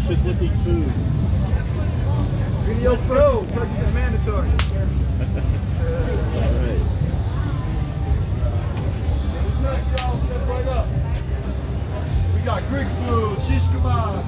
delicious looking food. Video pro, turkey is mandatory. All right. Next, y'all, step right up. We got Greek food, shish kebab.